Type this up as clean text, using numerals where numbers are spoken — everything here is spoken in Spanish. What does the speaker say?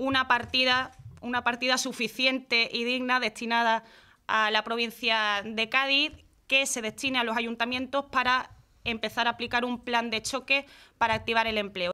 una partida suficiente y digna destinada a la provincia de Cádiz, que se destine a los ayuntamientos para empezar a aplicar un plan de choque para activar el empleo.